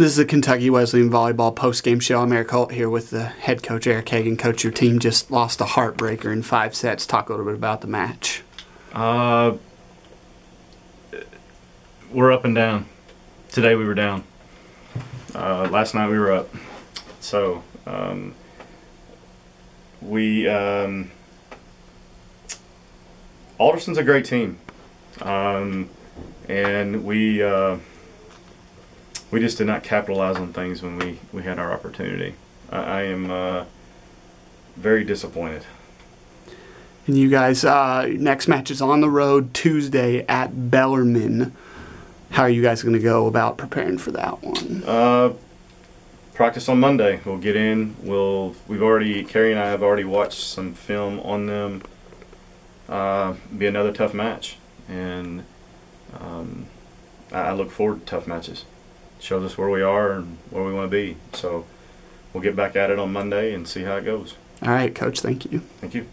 This is the Kentucky Wesleyan Volleyball postgame show. I'm Eric Holt here with the head coach, Eric Hagan. Coach, your team just lost a heartbreaker in 5 sets. Talk a little bit about the match. We're up and down. Today we were down. Last night we were up. So Alderson's a great team. And we just did not capitalize on things when we had our opportunity. I am very disappointed. And you guys, next match is on the road Tuesday at Bellarmine. How are you guys going to go about preparing for that one? Practice on Monday. We'll get in. Carrie and I have already watched some film on them. Be another tough match, and I look forward to tough matches. Shows us where we are and where we want to be. So we'll get back at it on Monday and see how it goes. All right, Coach, thank you. Thank you.